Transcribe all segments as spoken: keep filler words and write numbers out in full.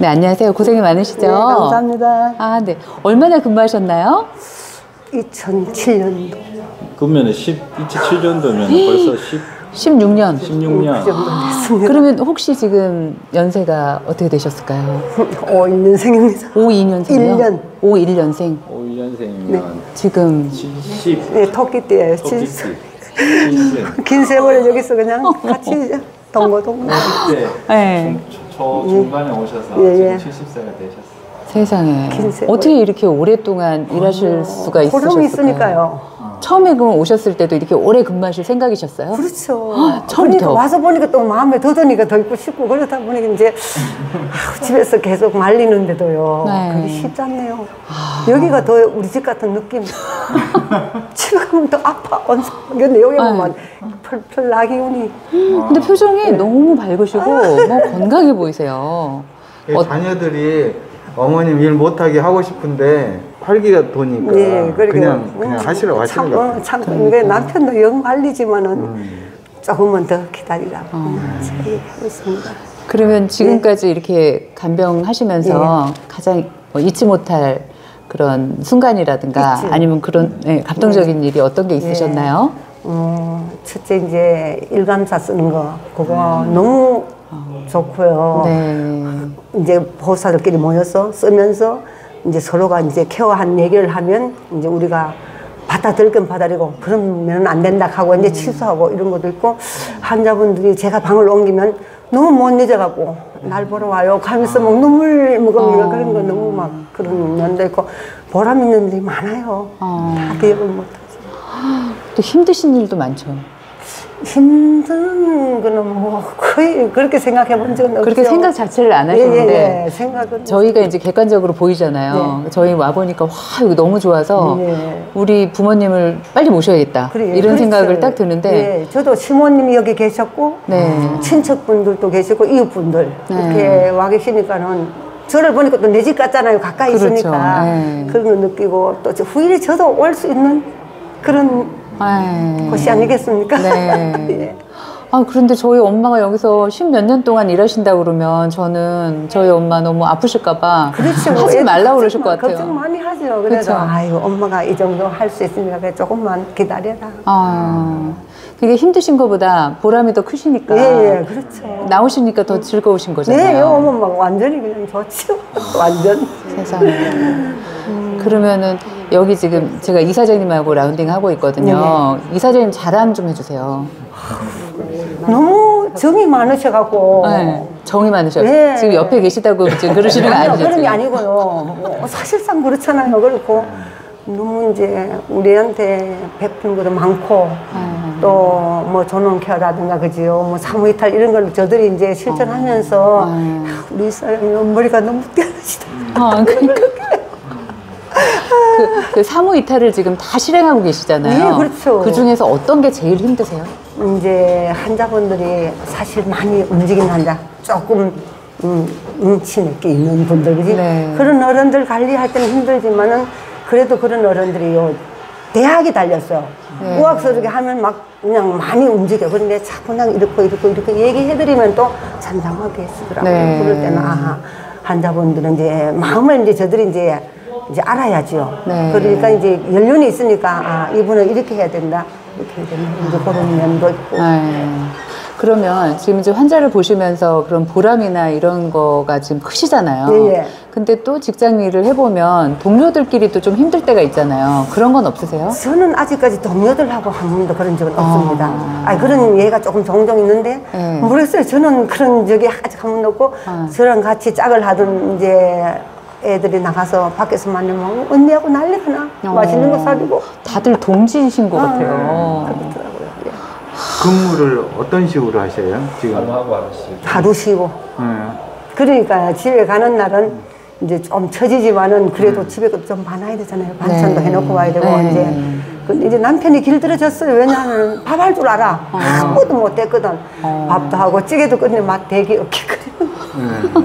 네, 안녕하세요. 고생이 많으시죠? 네, 감사합니다. 아, 네. 얼마나 근무하셨나요? 이천칠 년도. 그러면 이천칠 년도면 벌써 십육 년. 십육 년. 그 정도 됐습니다. 그러면 혹시 지금 연세가 어떻게 되셨을까요? 오십이 년생입니다. 오십이 년생이요? 오십일 년생. 오십일 년생이면 네. 지금 칠십. 네, 토끼띠예요. 칠십. 긴 세월에 여기서 그냥 같이 동거동거. 오십 대. 네. 저 중간에 오셔서 예, 지금 예. 칠십 세가 되셨어요. 세상에. 어떻게 이렇게 오랫동안 어, 일하실 수가 있으셨을까요? 고름이 있으니까요. 어. 처음에 그럼 오셨을 때도 이렇게 오래 근무하실 생각이셨어요? 그렇죠. 헉, 처음부터. 그러니까 와서 보니까 또 마음에 더더니까 더 있고 싶고 그러다 보니까 이제 아, 집에서 계속 말리는데도요. 네. 그게 쉽지 않네요. 아... 여기가 더 우리 집 같은 느낌. 집에 가면 더 아파. 근데 여기 보면 펄펄 나기운이. 근데 표정이 네. 너무 밝으시고 너무 건강해 보이세요. 어... 자녀들이 어머님 일 못하게 하고 싶은데 활기가 도니까 네, 그냥, 그냥 하시라고 하시는 거 같아요. 참, 그러니까. 남편도 영 말리지만은 음. 조금만 더 기다리라고 어. 하고 있습니다. 그러면 지금까지 네. 이렇게 간병하시면서 네. 가장 잊지 못할 그런 순간이라든가 있지. 아니면 그런 네, 감동적인 네. 일이 어떤 게 있으셨나요? 네. 음, 첫째 이제 일감사 쓰는 거 그거 음. 너무 어. 좋고요. 네. 이제 보호사들끼리 모여서 쓰면서 이제 서로가 이제 케어한 얘기를 하면 이제 우리가 받아들일 건 받아들이고 그러면 안 된다 하고 이제 취소하고 이런 것도 있고 환자분들이 제가 방을 옮기면 너무 못 잊어갖고 날 보러 와요 가면서 막 눈물 머금이가 어. 그런 거 너무 막 그런 면도 있고 보람 있는 일이 많아요. 어. 다 대응을 못하죠. 또 힘드신 일도 많죠. 힘든 거는 뭐 거의 그렇게 생각해 본 적은 없죠. 그렇게 생각 자체를 안 하시는데 예, 예, 생각은 저희가 이제 객관적으로 보이잖아요. 네. 저희 와보니까 와 이거 너무 좋아서 네. 우리 부모님을 빨리 모셔야겠다 그래, 이런 그렇죠. 생각을 딱 드는데 네. 저도 시모님이 여기 계셨고 네. 친척분들도 계시고 이웃분들 네. 이렇게 와 계시니까는 저를 보니까 또 내 집 같잖아요. 가까이 그렇죠. 있으니까 네. 그런 걸 느끼고 또 후일에 저도 올 수 있는 그런 에이. 것이 아니겠습니까? 네. 예. 아, 그런데 저희 엄마가 여기서 십 몇 년 동안 일하신다 그러면 저는 저희 엄마 너무 아프실까봐 그렇죠. 하지 말라고 그러실 것 같아요. 걱정 많이 하죠. 그래서 아이고 엄마가 이 정도 할 수 있으니까 조금만 기다려라. 아, 그게 힘드신 것보다 보람이 더 크시니까. 예, 예, 그렇죠. 나오시니까 더 즐거우신 거잖아요. 네, 엄마 막 완전히 그냥 좋지요. 완전. 세상에. 음. 그러면은. 여기 지금 제가 이사장님하고 라운딩 하고 있거든요. 네네. 이사장님 자랑 좀 해주세요. 너무 정이 많으셔갖고. 네, 정이 많으셔. 네. 지금 옆에 계시다고 지금 그러시는 거 아니죠? 그런 게 아니고요. 뭐 사실상 그렇잖아요. 그렇고 너무 이제 우리한테 베푼 것도 많고 또 뭐 전원케어라든가 그지요. 뭐 사무이탈 이런 걸 저들이 이제 실천하면서 아유. 우리 이사장님 머리가 너무 뛰어나시다. 아, 그러니까. 그, 그 사무이탈을 지금 다 실행하고 계시잖아요. 네, 그렇죠. 그 중에서 어떤 게 제일 힘드세요? 이제 환자분들이 사실 많이 움직인 환자, 조금 음, 음치 몇개 있는 분들, 그지? 네. 그런 어른들 관리할 때는 힘들지만은 그래도 그런 어른들이요 대학이 달렸어요. 네. 우악스럽게 하면 막 그냥 많이 움직여. 그런데 자꾸 그냥 이렇게 이렇게 이렇게 얘기해드리면 또 잠잠하게 쓰더라고요. 네. 그럴 때는 아하 환자분들은 이제 마음을 이제 저들이 이제 이제 알아야죠. 네. 그러니까 이제 연륜이 있으니까 아, 이분은 이렇게 해야 된다. 이렇게 해야 된다. 이제 그런 면도 있고. 네. 그러면 지금 이제 환자를 보시면서 그런 보람이나 이런 거가 지금 크시잖아요. 네. 근데 또 직장 일을 해보면 동료들끼리도 좀 힘들 때가 있잖아요. 그런 건 없으세요? 저는 아직까지 동료들하고 한 번도 그런 적은 어... 없습니다. 아, 그런 예가 조금 종종 있는데 네. 모르겠어요. 저는 그런 적이 아직 한 번도 없고 아. 저랑 같이 짝을 하던 이제 애들이 나가서 밖에서 만나면 언니하고 난리가 나. 어. 맛있는 거 사주고. 다들 동지이신 것 같아요. 어. 그렇더라고요. 예. 근무를 어떤 식으로 하세요? 지금 하루하고 하루 쉬고. 하루 쉬고. 음. 그러니까 집에 가는 날은 이제 좀 처지지만은 그래도 음. 집에 좀 많아야 되잖아요. 반찬도 네. 해놓고 와야 되고 네. 이제. 근데 이제 남편이 길들여졌어요. 왜냐하면 밥 할 줄 알아. 어. 아무것도 못했거든. 어. 밥도 하고 찌개도 근데 맛 되게 없겠거든.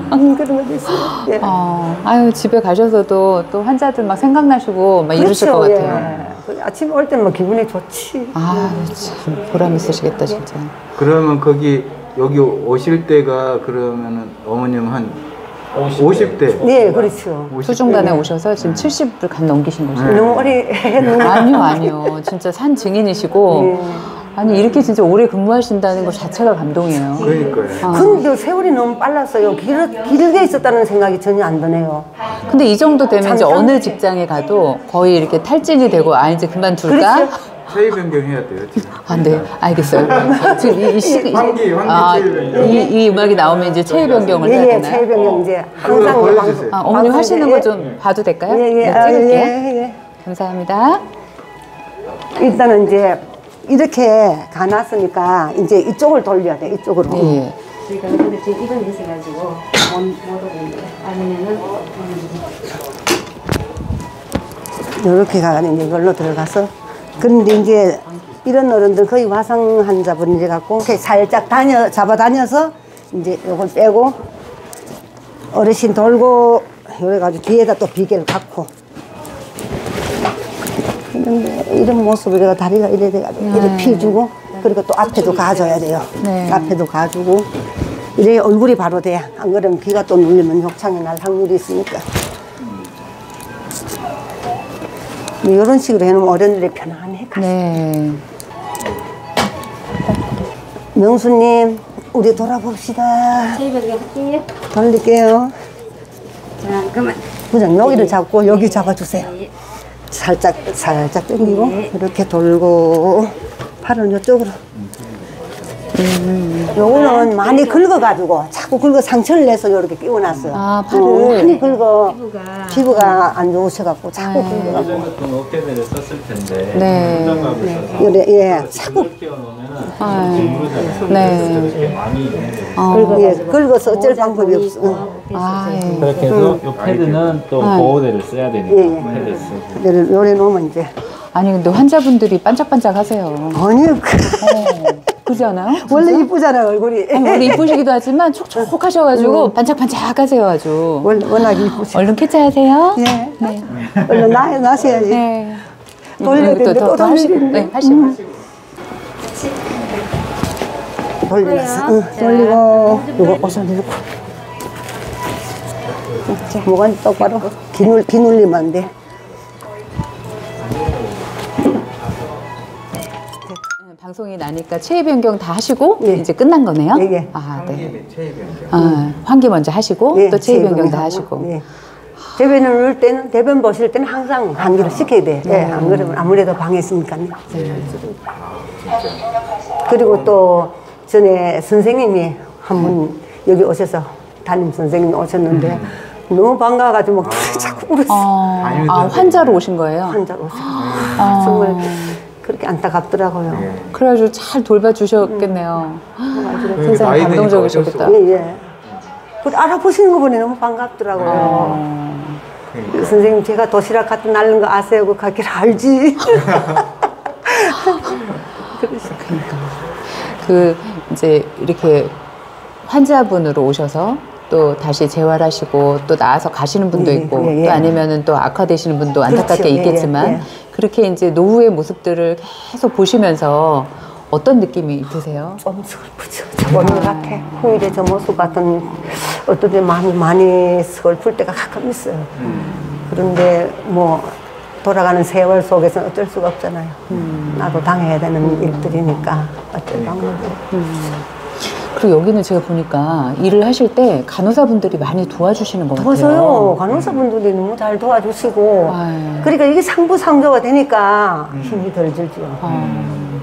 안 그러면 됐어요. 예. 어, 아유 집에 가셔서도 또 환자들 막 생각나시고 막 그렇죠, 이러실 것 예. 같아요. 아침에 올 때는 뭐 기분이 좋지. 아, 참 보람 있으시겠다 진짜. 그러면 거기 여기 오실 때가 그러면은 어머님 한 오십 대. 네, 그렇죠. 초중반에 오셔서 지금 칠십을 간 넘기신 거죠. 네. 너무 어리. 아니요, 아니요. 진짜 산 증인이시고. 네. 아니, 이렇게 진짜 오래 근무하신다는 것 자체가 감동이에요. 그러니까요. 아. 근데 세월이 너무 빨랐어요. 길, 길게 있었다는 생각이 전혀 안 드네요. 근데 이 정도 되면 잠깐? 이제 어느 직장에 가도 거의 이렇게 탈진이 되고, 아, 이제 그만둘까? 그렇죠? 체위 변경해야 돼요, 지금. 아, 네. 알겠어요. 지금 이, 이 시기. 환기, 환기 아, 체위 변경. 이, 이 음악이 나오면 이제 체위 변경을 해야 되나요? 예, 체위 변경 이제 항상 보여주세요. 아, 어머님 하시는 거 좀 봐도 될까요? 예, 예. 네, 찍을게요. 예, 예. 감사합니다. 일단은 이제 이렇게 가놨으니까 이제 이쪽을 돌려야 돼, 이쪽으로. 예. 저희가 근데 지금 이런 게 있어가지고 못 오는데 아니면은 이렇게 가는 이걸로 들어가서. 그런데 이제 이런 어른들 거의 화상 환자분이 갖고 이렇게 살짝 다녀 잡아 다녀서 이제 요걸 빼고 어르신 돌고 이래가지고 뒤에다 또 비계를 갖고 이런 이런 모습으로 다리가 이래 돼가지고 네. 이렇게 피주고 그리고 또 앞에도 가줘야 돼요. 네. 앞에도 가주고 이래 얼굴이 바로 돼. 안 그러면 귀가 또 눌리면 욕창이 날 확률이 있으니까. 이런 식으로 해놓으면 어른들이 편안해. 네. 명수님, 우리 돌아봅시다. 돌릴게요. 자, 그만. 부장, 여기를 잡고 여기 잡아주세요. 살짝, 살짝 당기고 이렇게 돌고 팔은 이쪽으로. 음. 요거는 많이 긁어가지고 자꾸 긁어 상처를 내서 이렇게 끼워놨어요. 아, 팔을 많이 긁어. 피부가, 피부가 안 좋으셔갖고 자꾸 네. 긁어가지고. 어깨들을 썼을 텐데. 네. 네. 그래, 예. 자꾸. 네. 많이 긁어. 예. 긁어서 어쩔 방법이 없어. 아, 예. 그렇게 해서 요 패드는 또 보호대를 써야 되니까. 예. 패드 쓰고. 얘를 요래 놓으면 이제. 아니, 근데 환자분들이 반짝반짝 하세요. 아니요. 그지 않아요? 원래 이쁘잖아요, 얼굴이. 아니, 원래 이쁘시기도 하지만 촉촉하셔가지고 음. 반짝반짝 하세요, 아주. 원래, 워낙 이쁘죠. 얼른 캐치하세요. 예. 네. 얼른 나, 나셔야지. 네. 돌려야 되는데 또 돌리고. 네, 하시고. 돌리면서. 응, 돌리고. 이거 어서 밀고. 뭐가 똑바로. 비눌, 비눌리면 안 돼. 방송이 나니까 체위 변경 다 하시고 예. 이제 끝난 거네요? 예, 예. 아, 네. 체위 변경. 아, 환기 먼저 하시고 예, 또 체위 변경 다 하시고. 예. 대변을 넣을 때는 대변 보실 때는 항상 환기를 아, 시켜야 돼. 예. 예. 안 그러면 아무래도 방해 있으니까요. 예. 예. 그리고 또 전에 선생님이 한번 음. 여기 오셔서 담임 선생님 오셨는데 음. 너무 반가워가지고 막 아. 자꾸 울었어. 아, 아, 환자로 오신 거예요? 환자로 오신 거예요. 아. 정말. 그렇게 안타깝더라고요. 네. 그래가지고 잘 돌봐주셨겠네요. 굉장히 음. 감동적이셨겠다. 예, 예. 알아보시는 거 보니 너무 반갑더라고요. 아. 그러니까. 선생님, 제가 도시락 갖다 날린 거 아세요? 그거 가길 알지. 그러니까. 그, 이제 이렇게 환자분으로 오셔서 또 다시 재활하시고 또 나와서 가시는 분도 예, 있고 예, 예. 또 아니면은 또 악화되시는 분도 안타깝게 그렇죠. 있겠지만 예, 예. 그렇게 이제 노후의 모습들을 계속 보시면서 어떤 느낌이 드세요? 너무 슬프죠. 저번에 같아. 후일에 저 모습 같은 어떨 때 마음이 많이 슬플 때가 가끔 있어요. 음. 그런데 뭐 돌아가는 세월 속에서는 어쩔 수가 없잖아요. 음. 나도 당해야 되는 음. 일들이니까 어쩔 방법이 없어요. 그리고 여기는 제가 보니까 일을 하실 때 간호사분들이 많이 도와주시는 것 같아요. 맞아요. 간호사분들이 너무 잘 도와주시고 아유. 그러니까 이게 상부상조가 되니까 힘이 덜 들죠.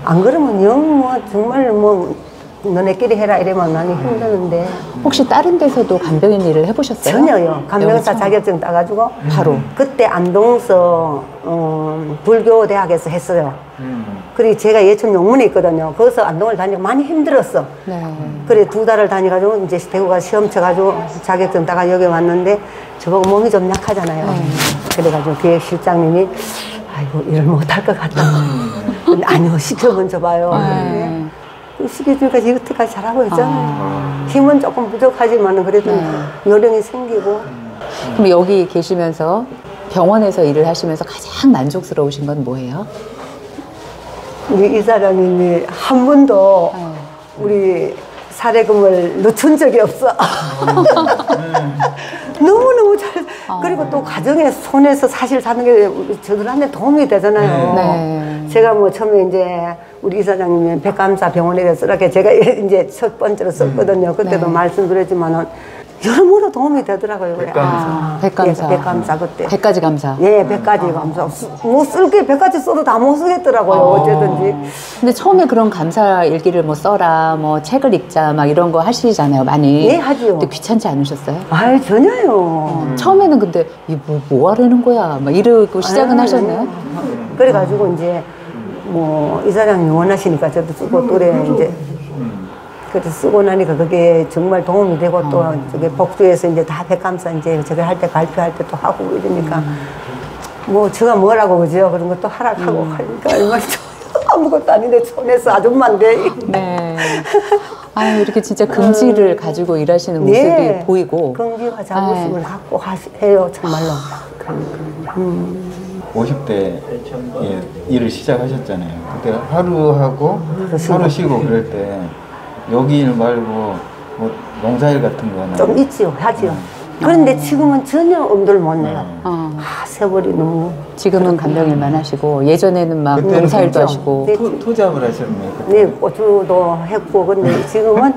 안 그러면 영 뭐 정말 뭐 너네끼리 해라 이러면 많이 힘드는데. 혹시 다른 데서도 간병인 일을 해보셨어요? 전혀요. 간병사 자격증 따가지고 바로 그때 안동서 어, 불교대학에서 했어요. 음. 그리고 제가 예천 용문에 있거든요. 거기서 안동을 다니고 많이 힘들었어. 네. 그래 두 달을 다녀가지고 이제 대구가 시험 쳐가지고 자격증 따가 여기 왔는데 저보고 몸이 좀 약하잖아요. 음. 그래가지고 기획실장님이 아이고 일을 못할 것 같다. 근데 아니요 시켜먼저 봐요. 네. 시켜주니까 이것까지 잘하고 있잖아요. 아. 힘은 조금 부족하지만 그래도 네. 요령이 생기고. 그럼 여기 계시면서 병원에서 일을 하시면서 가장 만족스러우신 건 뭐예요? 우리 이 사람이 한 번도 아유. 우리 사례금을 놓친 적이 없어. 아. 그리고 또 가정에 손에서 사실 사는 게 저들한테 도움이 되잖아요. 네. 제가 뭐 처음에 이제 우리 이사장님이 백암사 병원에 대해서 이렇게 제가 이제 첫 번째로 썼거든요. 그때도 네. 말씀드렸지만은 여러모로 도움이 되더라고요. 백감사. 아, 백감사. 예, 백감사 그때. 백가지 감사. 예, 백가지 아. 감사. 뭐 쓸게 백가지 써도 다 못 쓰겠더라고요. 어. 어쨌든지. 근데 처음에 그런 감사 일기를 뭐 써라, 뭐 책을 읽자, 막 이런 거 하시잖아요, 많이. 예, 하지요. 근데 귀찮지 않으셨어요? 아이, 전혀요. 음. 처음에는 근데 이 뭐 뭐 하려는 거야, 막 이러고 시작은 아, 하셨나요? 음. 그래가지고 이제 뭐 이사장님이 원하시니까 저도 쓰고 또래 음. 이제. 그래서 쓰고 나니까 그게 정말 도움이 되고 어. 또 저게 복주에서 이제 다 백감사 이제 저게 할 때 발표할 때 또 하고 이러니까 음. 뭐 제가 뭐라고 그죠? 그런 것도 하락하고 음. 하니까 얼마나 아무것도 아닌데 손에서 아줌마인데. 네. 아유, 이렇게 진짜 금지를 음. 가지고 일하시는 모습이 네. 보이고. 금지와 자부심을 네. 갖고 하시, 해요, 정말로. 음. 오십 대 예, 일을 시작하셨잖아요. 그때 하루하고 하루 쉬고 그럴 때. 여기 일 말고 뭐 농사일 같은 거는 좀 있지요, 하지요. 음. 그런데 지금은 전혀 엄두를 못 내요. 네. 어. 아, 세월이 너무. 지금은 간병일만 하시고 예전에는 막 농사일도 그렇죠. 하시고. 네. 토, 토잡을 하셨네요. 네, 고추도 했고 근데 지금은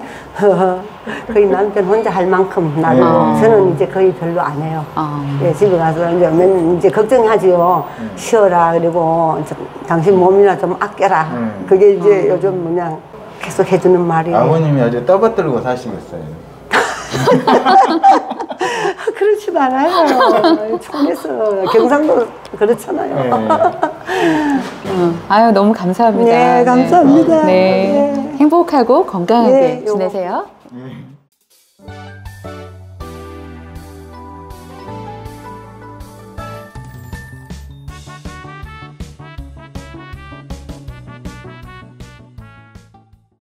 거의 남편 혼자 할 만큼 나도 네. 저는 이제 거의 별로 안 해요. 아. 네, 집에 가서 이제 맨 이제 걱정하지요. 네. 쉬어라 그리고 당신 몸이나 좀 아껴라. 네. 그게 이제 어. 요즘 뭐냐. 계속 해주는 말이에요. 아버님이 아주 떠받들고 사시겠어요. 그렇지 않아요. 처음에서 경상도 그렇잖아요. 네. 음. 아유, 너무 감사합니다. 네, 감사합니다. 네. 네. 네. 행복하고 건강하게 네, 지내세요. 네.